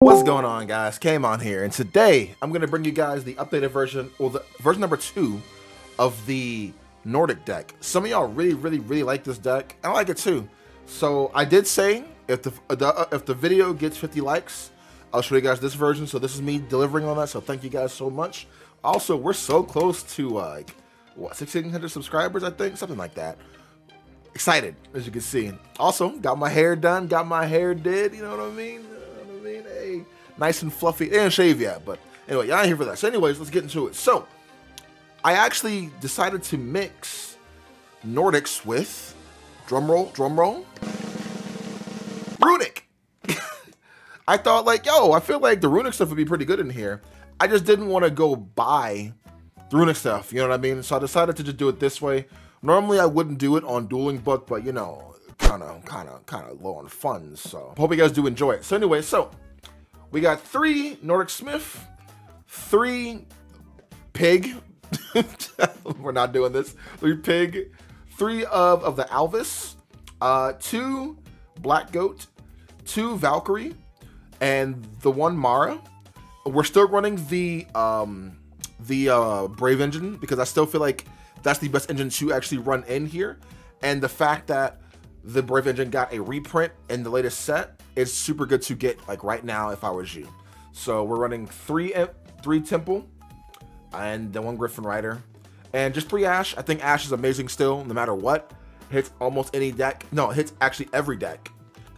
What's going on, guys? Came on here, and today I'm going to bring you guys the updated version, or the version number 2 of the Nordic deck. Some of y'all really like this deck, and I like it too. So I did say if the video gets 50 likes, I'll show you guys this version. So this is me delivering on that, so thank you guys so much. Also, we're so close to like what, 1600 subscribers, I think, something like that. Excited, as you can see. Also got my hair done, got my hair did, you know what I mean? Hey, nice and fluffy. They didn't shave yet, but anyway, y'all ain't here for that. So anyways, let's get into it. So I actually decided to mix Nordics with, drum roll, Runick. I thought like, yo, I feel like the Runick stuff would be pretty good in here. I just didn't want to go buy the Runick stuff, you know what I mean? So I decided to just do it this way. Normally I wouldn't do it on Dueling Book, but you know, kind of low on funds, so hope you guys do enjoy it. So anyway, so we got 3 Nordic Smith, 3 Pig. We're not doing this. 3 Pig, 3 of the Alvis, 2 Black Goat, 2 Valkyrie, and the 1 Mara. We're still running the Brave Engine because I still feel like that's the best engine to actually run in here, and the fact that the Brave Engine got a reprint in the latest set, it's super good to get like right now if I was you. So we're running 3 Temple and the 1 Griffin Rider and just 3 Ash. I think Ash is amazing still, no matter what. Hits almost any deck. No, it hits actually every deck.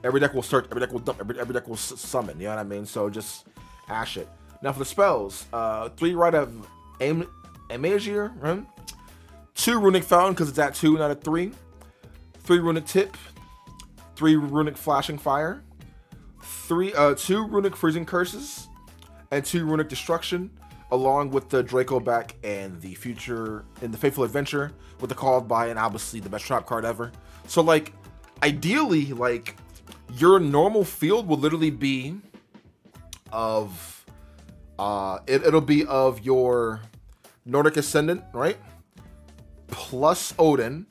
Every deck will search, every deck will dump, every deck will summon, you know what I mean? So just Ash it. Now for the spells, 3 Rite of Amazir, right? 2 Runick Fountain, because it's at 2, not at 3. 3 Runick tip, 3 Runick flashing fire, 2 Runick freezing curses, and 2 Runick destruction, along with the Draco back and the future in the Faithful Adventure with the Call of By, and obviously the best trap card ever. So like, ideally, like your normal field will literally be of it'll be of your Nordic ascendant, right? Plus Odin,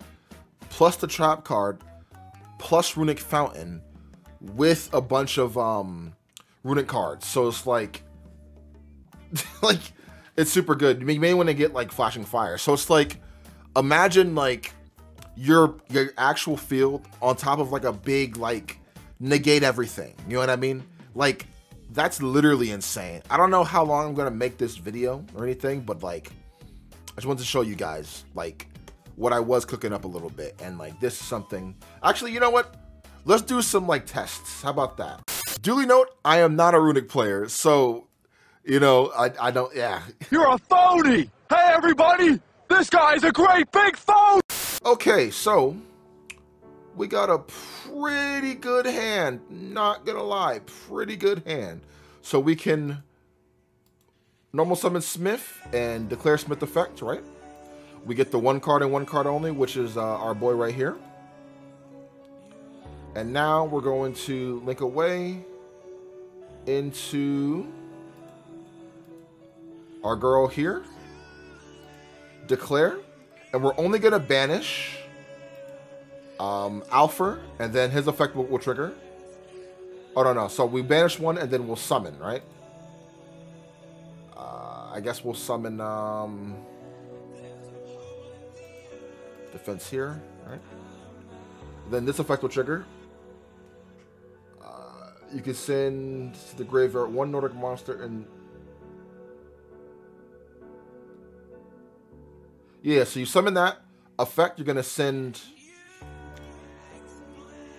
plus the trap card, plus Runick Fountain, with a bunch of Runick cards. So it's like, like it's super good. You may want to get like flashing fire. So it's like, imagine like your actual field on top of like a big like negate everything. You know what I mean? Like that's literally insane. I don't know how long I'm gonna make this video or anything, but like I just wanted to show you guys like what I was cooking up a little bit, and like this is something. Actually, you know what? Let's do some like tests. How about that? Duly note, I am not a Runick player, so you know I don't. Yeah, you're a phony. Hey everybody, this guy's a great big phony. Okay, so we got a pretty good hand. Not gonna lie, pretty good hand. So we can normal summon Smith and declare Smith effect, right? We get the 1 card and 1 card only, which is our boy right here. And now we're going to link away into our girl here. Declare. And we're only going to banish Alpher, and then his effect will trigger. Oh, no, no. So we banish 1, and then we'll summon, right? I guess we'll summon... defense here, right? Then this effect will trigger. You can send to the graveyard 1 Nordic monster, and yeah, so you summon that effect. You're gonna send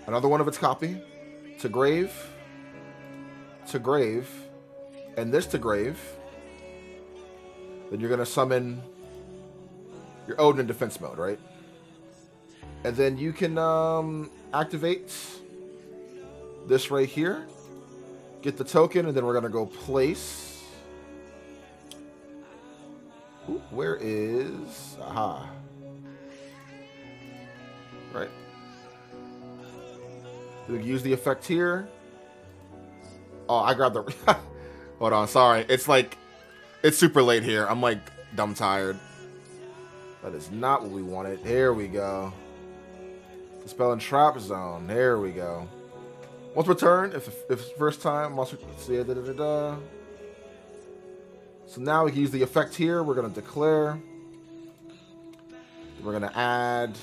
another 1 of its copy to grave, and this to grave. Then you're gonna summon your Odin in defense mode, right? And then you can activate this right here, get the token, and then we're gonna go place. Ooh, where is, aha, right? We'll use the effect here. Oh, I grabbed the, hold on, sorry. It's like, it's super late here. I'm like dumb tired. That is not what we wanted. Here we go. Dispelling trap zone. There we go. Once per turn, if first time, monster. So now we can use the effect here. We're going to declare. We're going to add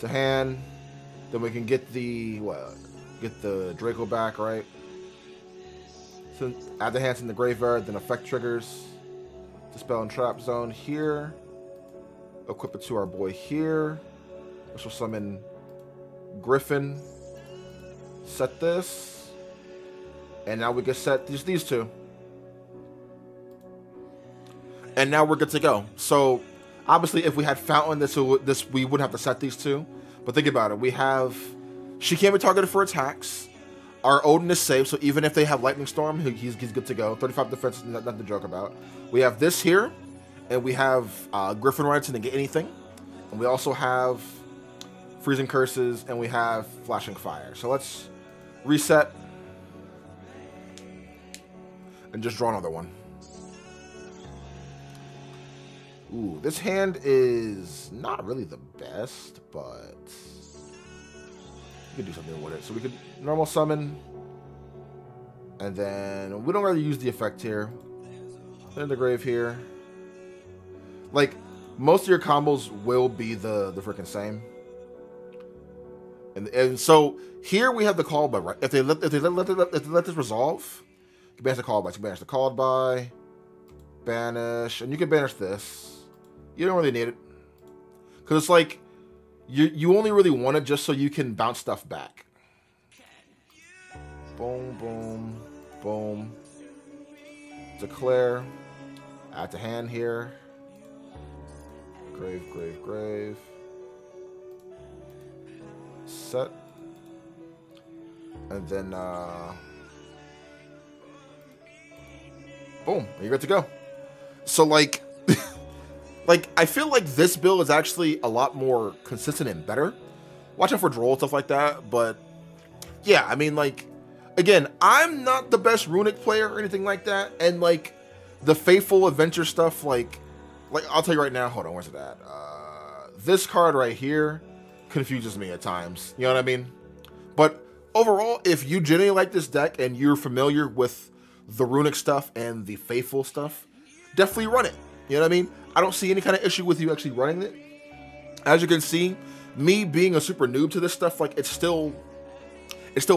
to hand. Then we can get the what? Get the Draco back, right? So add the hands in the graveyard, then effect triggers. Dispel and trap zone here. Equip it to our boy here. Which will summon Griffin. Set this. And now we can set these two. And now we're good to go. So obviously if we had Fountain, this we would have to set these two. But think about it. We have... She can't be targeted for attacks. Our Odin is safe, so even if they have Lightning Storm, he's good to go. 35 defense is nothing to joke about. We have this here, and we have Griffin Rider to negate anything. And we also have Freezing Curses, and we have Flashing Fire. So let's reset and just draw another one. Ooh, this hand is not really the best, but we could do something with it. So we could normal summon, and then we don't really use the effect here. Put in the grave here. Like, most of your combos will be the freaking same. And so here we have the Call By, right? If they let this resolve, you can banish the Call By. You can banish the Call By, banish, and you can banish this. You don't really need it, because it's like you only really want it just so you can bounce stuff back. Boom, boom, boom. Declare. Add to hand here. Grave, grave, grave. Set. And then boom, you're good to go. So like like, I feel like this build is actually a lot more consistent and better. Watch out for Droll and stuff like that, but yeah, I mean, like, again, I'm not the best Runick player or anything like that, and, like, the Faithful Adventure stuff, like I'll tell you right now, hold on, where's that? This card right here confuses me at times, you know what I mean? But overall, if you genuinely like this deck and you're familiar with the Runick stuff and the Faithful stuff, definitely run it, you know what I mean? I don't see any kind of issue with you actually running it. As you can see, me being a super noob to this stuff, like, it's still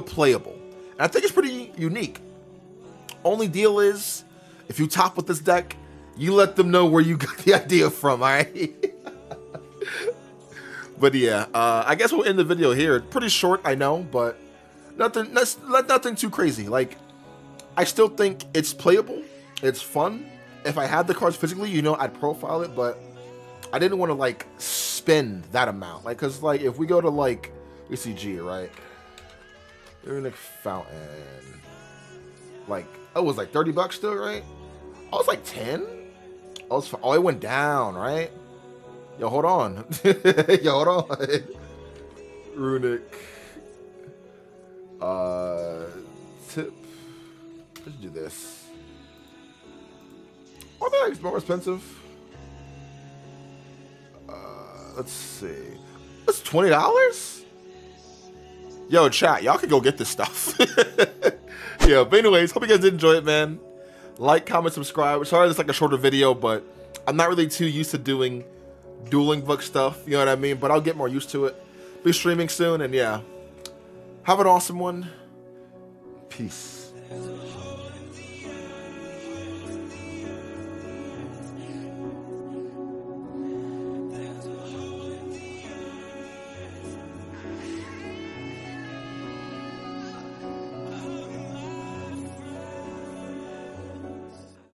playable. And I think it's pretty unique. Only deal is, if you top with this deck, you let them know where you got the idea from, all right? But yeah, I guess we'll end the video here. Pretty short, I know, but nothing too crazy. Like, I still think it's playable, it's fun. If I had the cards physically, you know, I'd profile it, but I didn't want to, like, spend that amount. Like, because, like, if we go to, like, UCG, right? Runick Fountain. Like, oh, it was, like, 30 bucks still, right? Oh, it's, like, 10? Oh, it went down, right? Yo, hold on. Yo, hold on. Runick. Tip. Let's do this. Oh, that's more expensive. Let's see. That's $20? Yo, chat, y'all can go get this stuff. Yeah, but anyways, hope you guys did enjoy it, man. Like, comment, subscribe. Sorry it's like a shorter video, but I'm not really too used to doing Dueling Book stuff, you know what I mean? But I'll get more used to it. Be streaming soon, and yeah. Have an awesome one. Peace.